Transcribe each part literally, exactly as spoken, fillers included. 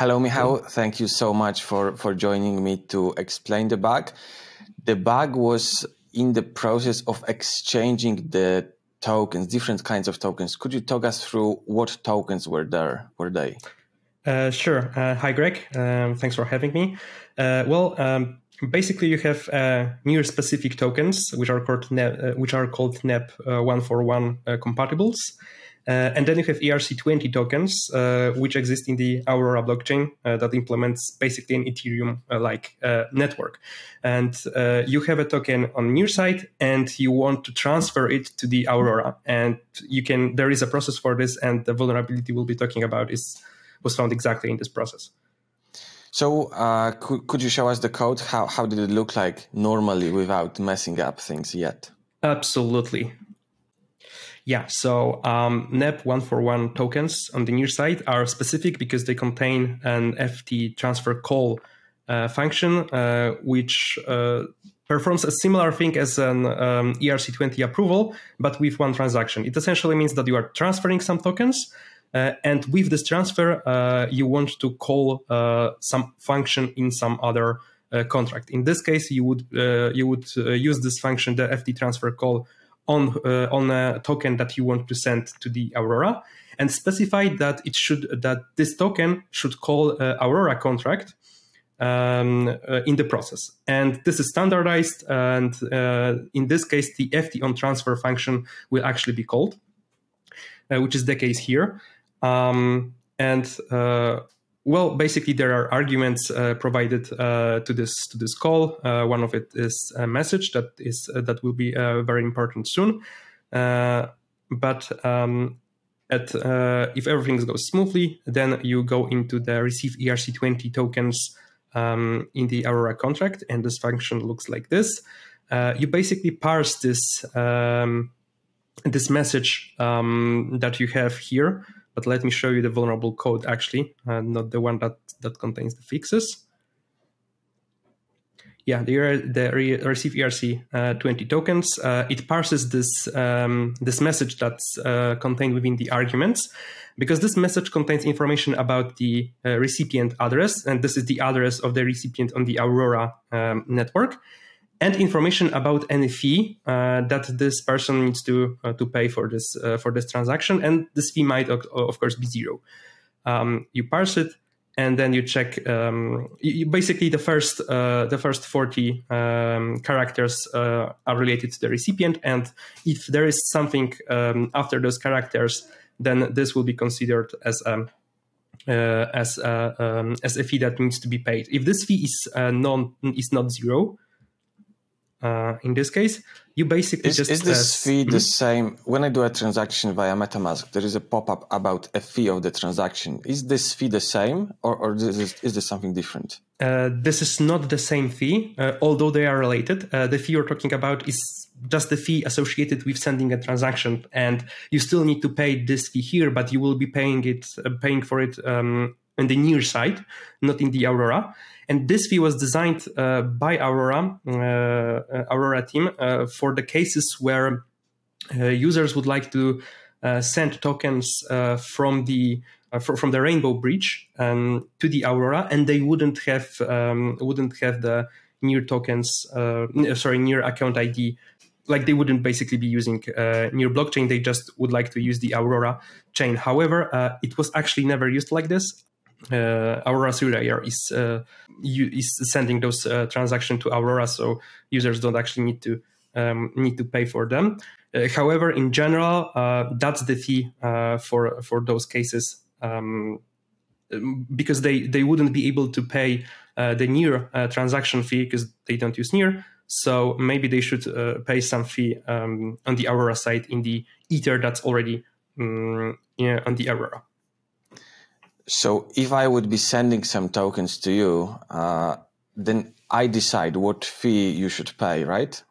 Hello, Michal. Thank you so much for, for joining me to explain the bug. The bug was in the process of exchanging the tokens, different kinds of tokens. Could you talk us through what tokens were there? Were they? Uh, sure. Uh, hi, Greg. Um, thanks for having me. Uh, well, um, basically, you have uh, mirror-specific tokens, which are called N E P, uh, which are called N E P one forty-one uh, compatibles, uh, and then you have E R C twenty tokens, uh, which exist in the Aurora blockchain uh, that implements basically an Ethereum-like uh, network. And uh, you have a token on your side, and you want to transfer it to the Aurora, and you can. There is a process for this, and the vulnerability we'll be talking about is. was found exactly in this process. So uh, could, could you show us the code? How, how did it look like normally without messing up things yet? Absolutely. Yeah, so um, N E P one forty-one tokens on the near side are specific because they contain an F T transfer call uh, function, uh, which uh, performs a similar thing as an um, E R C twenty approval, but with one transaction. It essentially means that you are transferring some tokens, Uh, and with this transfer, uh, you want to call uh, some function in some other uh, contract. In this case, you would uh, you would uh, use this function, the F T transfer call, on uh, on a token that you want to send to the Aurora, and specify that it should that this token should call uh, Aurora contract um, uh, in the process. And this is standardized. And uh, in this case, the F T on transfer function will actually be called, uh, which is the case here. Um, and, uh, well, basically there are arguments uh, provided uh, to this to this call. Uh, one of it is a message that is uh, that will be uh, very important soon. Uh, but um, at, uh, if everything goes smoothly, then you go into the receive E R C twenty tokens um, in the Aurora contract, and this function looks like this. Uh, you basically parse this um, this message um, that you have here. But let me show you the vulnerable code, actually, uh, not the one that, that contains the fixes. Yeah, the, the receive E R C twenty tokens. Uh, it parses this, um, this message that's uh, contained within the arguments, because this message contains information about the uh, recipient address, and this is the address of the recipient on the Aurora um, network, and information about any fee uh, that this person needs to uh, to pay for this uh, for this transaction, and this fee might of course be zero. Um, you parse it, and then you check. Um, you, basically, the first uh, the first forty um, characters uh, are related to the recipient, and if there is something um, after those characters, then this will be considered as a uh, as a, um, as a fee that needs to be paid. If this fee is uh, non is not zero. Uh, in this case, you basically is, just... Is this uh, fee mm-hmm. the same? When I do a transaction via MetaMask, there is a pop-up about a fee of the transaction. Is this fee the same, or, or is, this, is this something different? Uh, this is not the same fee, uh, although they are related. Uh, the fee you're talking about is just the fee associated with sending a transaction, and you still need to pay this fee here, but you will be paying it, uh, paying for it um, on the near side, not in the Aurora. And this fee was designed uh, by Aurora, uh, Aurora team uh, for the cases where uh, users would like to uh, send tokens uh, from the uh, fr from the Rainbow Bridge um, to the Aurora, and they wouldn't have um, wouldn't have the near tokens, uh, sorry, near account I D. Like they wouldn't basically be using uh, near blockchain. They just would like to use the Aurora chain. However, uh, it was actually never used like this. Uh, Aurora Surveyor is uh, is sending those uh, transactions to Aurora, so users don't actually need to um, need to pay for them. Uh, however, in general, uh, that's the fee uh, for for those cases, um, because they they wouldn't be able to pay uh, the near uh, transaction fee because they don't use near. So maybe they should uh, pay some fee um, on the Aurora side in the Ether that's already um, yeah, on the Aurora. So if I would be sending some tokens to you, uh, then I decide what fee you should pay, right?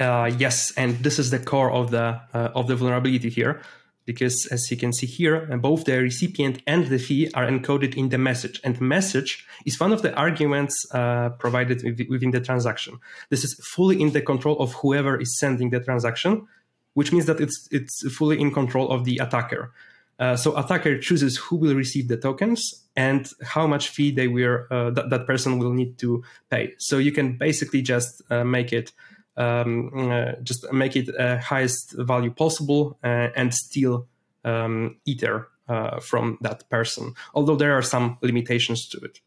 Uh, yes, and this is the core of the uh, of the vulnerability here, because as you can see here, both the recipient and the fee are encoded in the message, and message is one of the arguments uh, provided within the transaction. This is fully in the control of whoever is sending the transaction, which means that it's it's fully in control of the attacker. Uh, so attacker chooses who will receive the tokens and how much fee they will, uh, th that person will need to pay. So you can basically just uh, make it um, uh, just make it uh, highest value possible uh, and steal um, Ether uh, from that person. Although there are some limitations to it.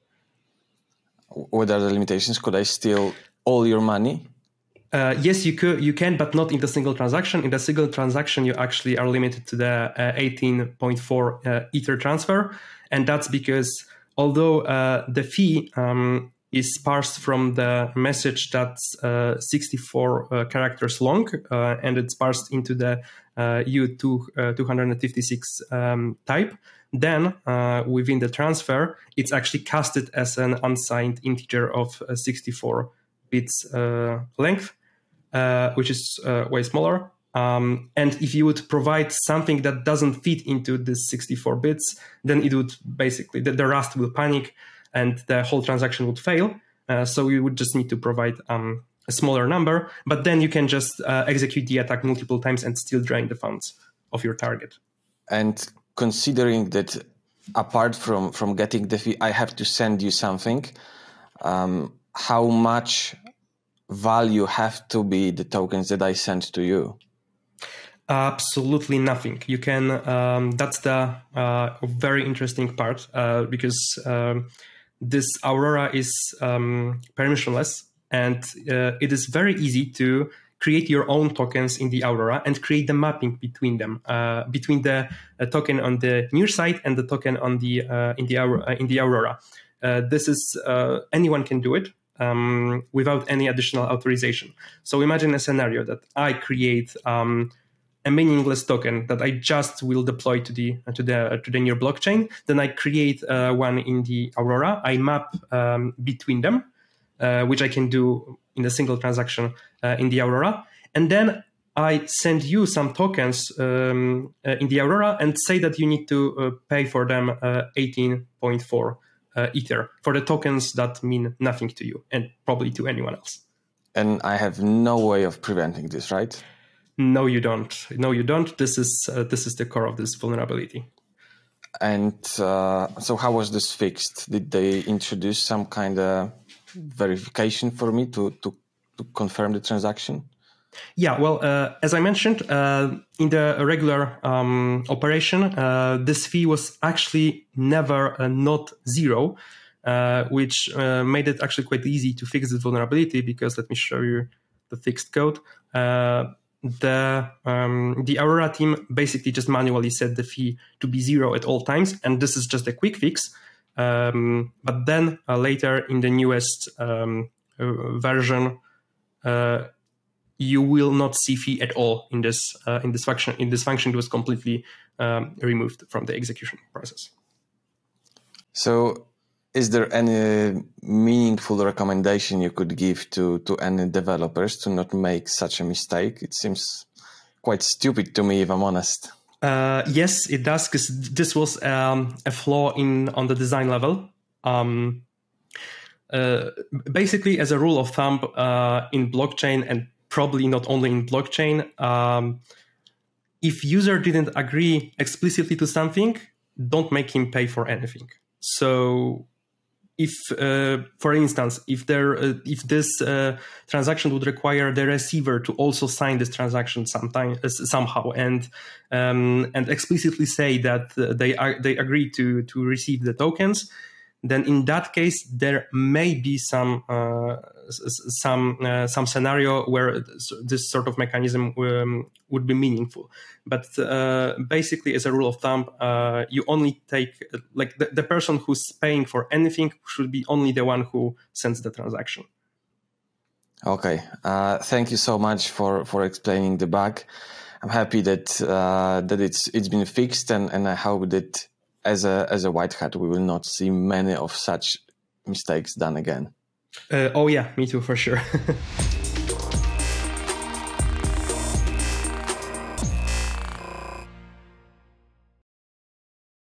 What are the limitations? Could I steal all your money? Uh, yes, you could. You can, but not in the single transaction. In the single transaction, you actually are limited to the uh, eighteen point four uh, Ether transfer, and that's because although uh, the fee um, is parsed from the message that's uh, sixty-four uh, characters long, uh, and it's parsed into the uh, U two fifty-six um, type, then uh, within the transfer, it's actually casted as an unsigned integer of uh, sixty-four bits uh, length. Uh, which is uh, way smaller. Um, and if you would provide something that doesn't fit into this sixty-four bits, then it would basically, the, the Rust will panic and the whole transaction would fail. Uh, so you would just need to provide um, a smaller number, but then you can just uh, execute the attack multiple times and still drain the funds of your target. And considering that apart from, from getting the fee, I have to send you something, um, how much value have to be the tokens that I sent to you? Absolutely nothing. You can, um, that's the uh, very interesting part uh, because um, this Aurora is um, permissionless, and uh, it is very easy to create your own tokens in the Aurora and create the mapping between them, uh, between the uh, token on the near side and the token on the, uh, in, the uh, in the Aurora. Uh, this is, uh, anyone can do it. Um, without any additional authorization. So imagine a scenario that I create um, a meaningless token that I just will deploy to the to the to the near blockchain. Then I create uh, one in the Aurora. I map um, between them, uh, which I can do in a single transaction uh, in the Aurora, and then I send you some tokens um, uh, in the Aurora and say that you need to uh, pay for them uh, eighteen point four. Uh, Ether for the tokens that mean nothing to you and probably to anyone else. And I have no way of preventing this, right? No, you don't. No, you don't. This is uh, this is the core of this vulnerability. And uh, so, how was this fixed? Did they introduce some kind of verification for me to to, to confirm the transaction? Yeah, well, uh, as I mentioned, uh, in the regular um, operation, uh, this fee was actually never uh, not zero, uh, which uh, made it actually quite easy to fix this vulnerability because let me show you the fixed code. Uh, the, um, the Aurora team basically just manually set the fee to be zero at all times, and this is just a quick fix. Um, but then uh, later in the newest um, uh, version, uh, you will not see fee at all in this uh, in this function. In this function, it was completely um, removed from the execution process. So, is there any meaningful recommendation you could give to to any developers to not make such a mistake? It seems quite stupid to me, if I'm honest. Uh, yes, it does, because this was um, a flaw in on the design level. Um, uh, basically, as a rule of thumb uh, in blockchain and probably not only in blockchain, Um, if user didn't agree explicitly to something, don't make him pay for anything. So if, uh, for instance, if, there, uh, if this uh, transaction would require the receiver to also sign this transaction sometime, uh, somehow and, um, and explicitly say that uh, they, are, they agree to, to receive the tokens, then in that case, there may be some uh, some uh, some scenario where this sort of mechanism um, would be meaningful. But uh, basically, as a rule of thumb, uh, you only take, like the, the person who's paying for anything should be only the one who sends the transaction. Okay, uh, thank you so much for for explaining the bug. I'm happy that uh, that it's it's been fixed, and and I hope that as a as a white hat, we will not see many of such mistakes done again. Uh, oh yeah, me too, for sure.